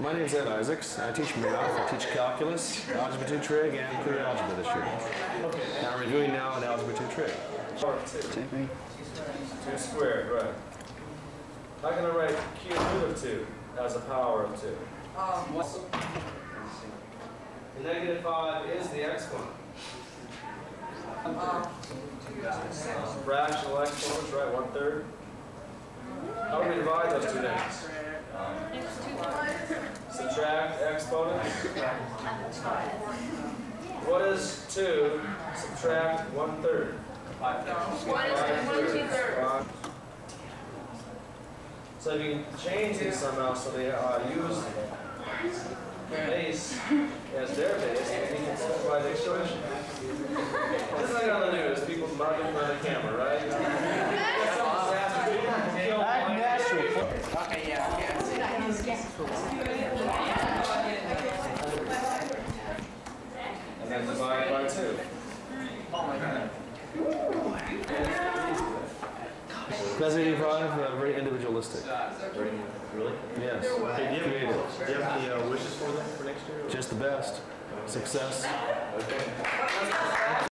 My name is Ed Isaacs. I teach math, I teach calculus, algebra 2 trig, and clear algebra this year. And I'm reviewing now an algebra 2 trig. 2 squared, right. How can I write cube root of 2 as a power of 2? The negative 5 is the exponent. Fractional exponents, right, 1/3. How do we divide those two things? Subtract exponents. What is 2 subtract 1/3? 1/3. So if you can change these somehow so they use base as their base, and you can simplify the equation. This is like on the news, people mugging in front of the camera, right? And then divide by 2. Oh my God. 1985, very individualistic. Really? Yes. Hey, do you have any wishes for them for next year? Just the best. Success. Okay.